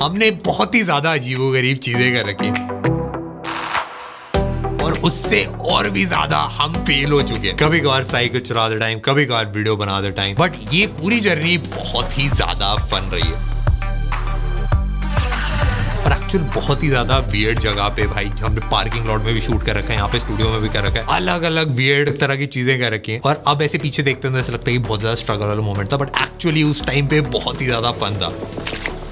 हमने बहुत ही ज्यादा अजीबोगरीब चीजें कर रखी और उससे और भी ज्यादा हम फेल हो चुके हैं। कभी कभार साइकिल चुराते टाइम, कभी कभार वीडियो बनाते टाइम, बट ये पूरी जर्नी बहुत ही ज्यादा फन रही है। और एक्चुअल बहुत ही ज्यादा वियर्ड जगह पे भाई, हमने पार्किंग लॉट में भी शूट कर रखा है, यहाँ पे स्टूडियो में भी कर रखा है, अलग अलग वियर्ड तरह की चीजें कर रखी हैं। और अब ऐसे पीछे देखते हैं तो ऐसा लगता है कि बहुत ज्यादा स्ट्रगल वाला मोमेंट था, बट एक्चुअली उस टाइम पे बहुत ही ज्यादा फन था।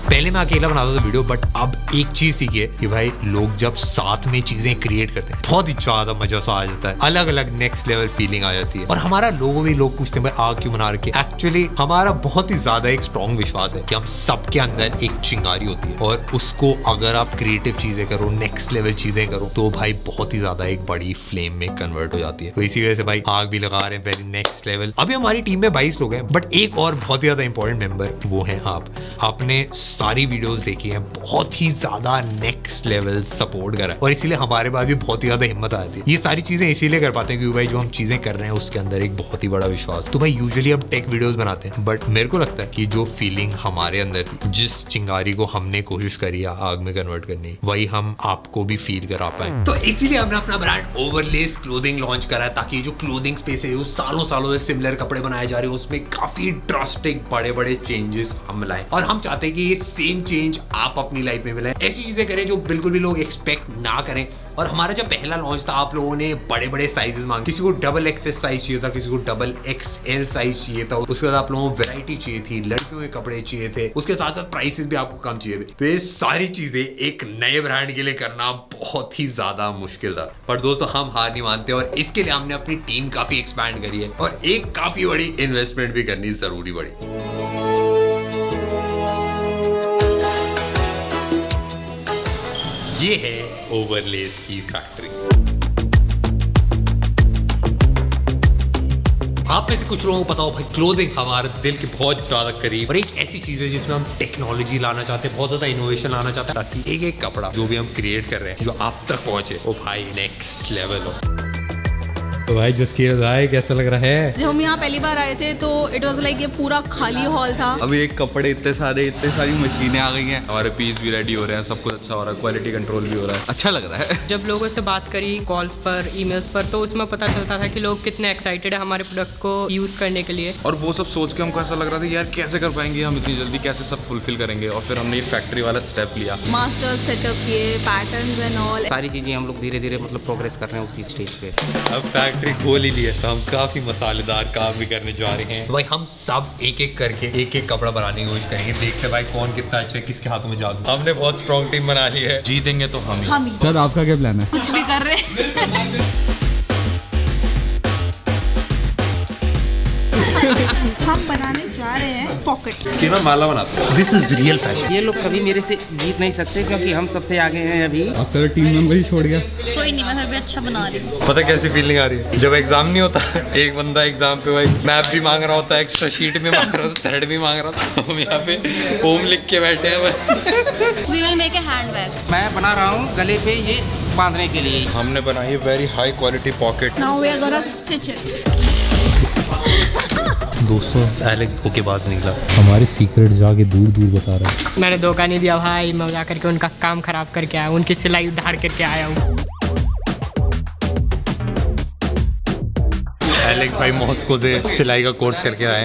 पहले मैं अकेला बनाता था वीडियो, बट अब एक चीज सीखी है कि भाई लोग जब साथ में चीजें क्रिएट करते हैं बहुत ही ज्यादा मजा सा आ जाता है, अलग अलग नेक्स्ट लेवल फीलिंग आ जाती है। और हमारा लोगों में लोग पूछते हैं आग क्यों बना रखे, एक्चुअली हमारा बहुत ही ज्यादा एक स्ट्रॉन्ग विश्वास है कि हम सबके अंदर एक चिंगारी होती है और उसको अगर आप क्रिएटिव चीजें करो, नेक्स्ट लेवल चीजें करो, तो भाई बहुत ही ज्यादा एक बड़ी फ्लेम में कन्वर्ट हो जाती है। तो इसी वजह से भाई आग भी लगा रहे हैं वेरी नेक्स्ट लेवल। अभी हमारी टीम में 22 लोग हैं, बट एक और बहुत ही ज्यादा इंपॉर्टेंट मेंबर वो है आप। आपने सारी वीडियोस देखी हैं, बहुत ही ज्यादा नेक्स्ट लेवल सपोर्ट करा है और इसीलिए हमारे पास भी बहुत ही ज्यादा हिम्मत आ जाती है। ये सारी चीजें इसीलिए कर पाते हैं क्योंकि भाई जो हम चीजें कर रहे हैं उसके अंदर एक बहुत ही बड़ा विश्वास। तो भाई यूजुअली हम टेक वीडियोस बनाते हैं, बट मेरे को लगता है कि जो फीलिंग हमारे अंदर थी, जिस चिंगारी को हमने कोशिश करी है आग में कन्वर्ट करने, वही हम आपको भी फील करा पाए। तो इसीलिए हमने अपना ब्रांड ओवरलेस क्लोथिंग लॉन्च करा है, ताकि जो क्लोथिंग स्पेस है सालों सालों से सिमिलर कपड़े बनाए जा रहे हैं उसमें काफी ड्रास्टिक बड़े बड़े चेंजेस हम लाए और हम चाहते हैं कि सेम चेंज आप अपनी लाइफ में मिला है। ऐसी चीजें करें जो बिल्कुल भी लोग एक्सपेक्ट ना करें। और हमारा जब पहला लॉन्च था आप लोगों ने बड़े बड़े साइजेस मांगे, किसी को XXS साइज चाहिए था, किसी को XXL साइज चाहिए था, उसके बाद आप लोगों को वैरायटी चाहिए थी, लड़कियों के कपड़े चाहिए थे, उसके साथ साथ प्राइसेस भी आपको कम चाहिए थे। तो ये सारी चीजें एक नए ब्रांड के लिए करना बहुत ही ज्यादा मुश्किल था, पर दोस्तों हम हार नहीं मानते और इसके लिए हमने अपनी टीम काफी एक्सपैंड करी है और एक काफी बड़ी इन्वेस्टमेंट भी करनी जरूरी पड़ी। ये है ओवरलेस की फैक्ट्री। आप में से कुछ लोगों को पता हो भाई क्लोथिंग हमारे दिल के बहुत ज्यादा करीब और एक ऐसी चीज है जिसमें हम टेक्नोलॉजी लाना चाहते हैं, बहुत ज्यादा इनोवेशन लाना चाहते हैं, ताकि एक एक कपड़ा जो भी हम क्रिएट कर रहे हैं जो आप तक पहुंचे वो भाई नेक्स्ट लेवल हो। तो भाई जिसकी राय कैसा लग रहा है? जब हम यहाँ पहली बार आए थे तो इट वाज लाइक ये पूरा खाली हॉल था, अभी एक कपड़े इतने सारी मशीनें आ गई हैं, हमारे पीस भी रेडी हो रहे हैं, सब कुछ अच्छा हो रहा है, क्वालिटी कंट्रोल भी हो रहा है, अच्छा लग रहा है। जब लोगों से बात करी कॉल्स पर, ईमेल्स पर, तो उसमें पता चलता था कि लोग कितने एक्साइटेड है हमारे प्रोडक्ट को यूज करने के लिए। और वो सब सोच के हमको ऐसा लग रहा था यार कैसे कर पाएंगे हम, इतनी जल्दी कैसे सब फुलफिल करेंगे। और फिर हमने ये फैक्ट्री वाला स्टेप लिया, मास्टर सेटअप किए, पैटर्न्स एंड ऑल, सारी चीजें हम लोग धीरे धीरे मतलब प्रोग्रेस कर रहे हैं उसी स्टेज पे। अब खोल ही लिया तो हम काफी मसालेदार काम भी करने जा रहे हैं। भाई हम सब एक एक करके एक एक कपड़ा बनाने की कोशिश करेंगे, देखते हैं भाई कौन कितना अच्छा है, किसके हाथों में जादू। हमने बहुत स्ट्रॉन्ग टीम बना ली है, जीतेंगे तो हम ही। सर आपका क्या प्लान है? कुछ भी कर रहे हैं। हम बनाने जा रहे हैं पॉकेट, इसके में माला बनाते हैं। This is real fashion. ये लोग कभी मेरे से जीत नहीं सकते क्योंकि हम सबसे आगे हैं अभी। अब तेरा टीम मेंबर ही छोड़ गया। कोई नहीं, मैं भी अच्छा बना रही हूँ। पता कैसी फीलिंग आ रही है जब एग्जाम नहीं होता, एक बंदा एग्जाम पे भाई मैप भी मांग रहा होता है, एक्स्ट्रा शीट भी मांग रहा होता, थ्रेड भी मांग रहा था, हम यहाँ पे होम लिख के बैठे हैं बस। We will make a handbag. मैं बना रहा हूँ गले पे ये बांधने के लिए। हमने बनाई very high quality pocket. Now we are gonna stitch it. दोस्तों एलेक्स को के बाज निकला, हमारे सीक्रेट जाके दूर दूर बता रहा है। मैंने धोखा नहीं दिया भाई, मैं जा करके उनका काम खराब करके आया, उनकी सिलाई उधार करके आया हूँ। एलेक्स भाई मॉस्को से सिलाई का कोर्स करके आए।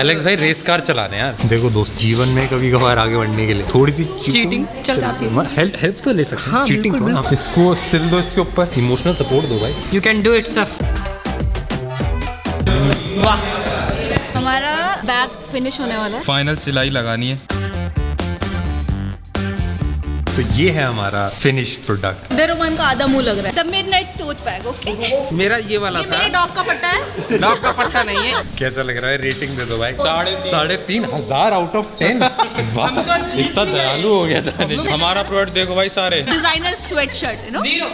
एलेक्स भाई रेस कार चलाने यार। देखो दोस्त, जीवन में कभी कभार आगे बढ़ने के लिए थोड़ी सी चीटिंग चल जाती है, हेल्प तो ले सकते हैं। चीटिंग आप इसको सिल दो, इसके ऊपर इमोशनल सपोर्ट दो भाई, you can do it sir. वाह, हमारा बैग फिनिश होने वाला है, फाइनल सिलाई लगानी है। तो ये है हमारा फिनिश प्रोडक्ट। डरोमन का आधा मुंह लग रहा है। The midnight tote bag, okay. मेरा ये वाला था। मेरे डॉग का पट्टा है। डॉग का पट्टा नहीं है। कैसा लग रहा है? रेटिंग दे दो भाई। 3,500 आउट ऑफ 10। इतना दयालु हो गया था हमारा प्रोडक्ट। देखो भाई सारे डिजाइनर स्वेट शर्ट, 0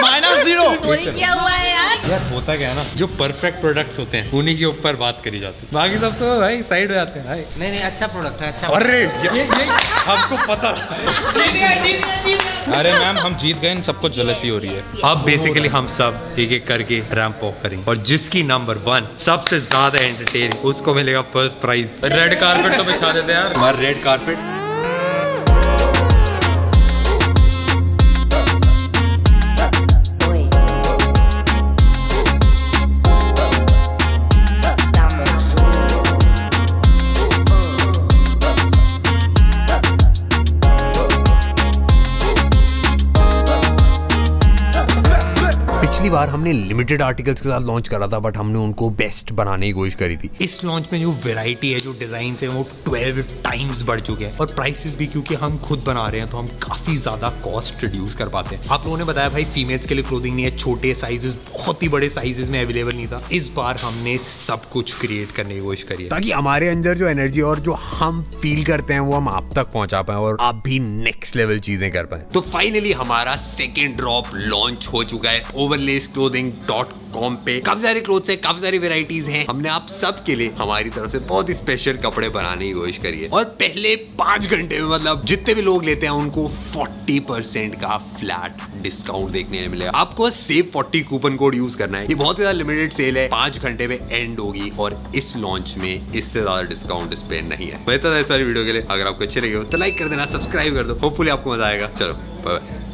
माइनस 0 किया हुआ है यार। यार होता क्या है ना, जो परफेक्ट प्रोडक्ट्स होते हैं उन्हीं के ऊपर बात करी जाती है, बाकी सब तो भाई साइड में आते हैं भाई। नहीं नहीं अच्छा प्रोडक्ट है अच्छा। अरे आपको पता अरे मैम हम जीत गए, इन सबको जलसी हो रही है। अब बेसिकली हम सब एक एक करके रैंप वॉक करेंगे और जिसकी नंबर 1 सबसे ज्यादा एंटरटेनिंग उसको मिलेगा फर्स्ट प्राइज। रेड कार्पेट तो बिछा देते हैं यार, हमारा रेड कार्पेट। पिछली बार हमने लिमिटेड आर्टिकल्स के साथ लॉन्च करा था बट हमने उनको बेस्ट बनाने की कोशिश करी थी। इस लॉन्च में जो वैरायटी है, जो डिजाइन है, वो 12 टाइम्स बढ़ चुके हैं और प्राइसेस भी, क्योंकि हम खुद बना रहे हैं तो हम काफी ज्यादा कॉस्ट रिड्यूस कर पाते हैं। आप लोगों ने बताया भाई फीमेल्स के लिए क्लोथिंग नहीं है, छोटे साइजेस बहुत ही बड़े साइजेस में अवेलेबल नहीं था। इस बार हमने सब कुछ क्रिएट करने की कोशिश करी है ताकि हमारे अंदर जो एनर्जी और जो हम फील करते हैं वो हम आप तक पहुंचा पाए और आप भी नेक्स्ट लेवल चीजें कर पाए। तो फाइनली हमारा सेकेंड ड्रॉप लॉन्च हो चुका है overlaysclothing.com पे। काफी सारे क्लोथ्स हैं, काफी सारी वेराइटीज हैं। हमने आप सब के लिए हमारी तरफ से बहुत स्पेशल कपड़े बनाने की कोशिश करी है और पहले 5 घंटे में मतलब जितने भी लोग लेते हैं उनको 40% का फ्लैट डिस्काउंट देखने में मिलेगा। आपको सेव 40 कूपन कोड यूज करना है। ये बहुत ज्यादा लिमिटेड सेल है, 5 घंटे में एंड होगी और इस लॉन्च में इससे ज्यादा डिस्काउंट इस पे नहीं है। वैसे तो इस वाली वीडियो के लिए अगर आपको अच्छे लगे हो तो लाइक कर देना, सब्सक्राइब कर दो, होपफुली आपको मजा आएगा। चलो बाय।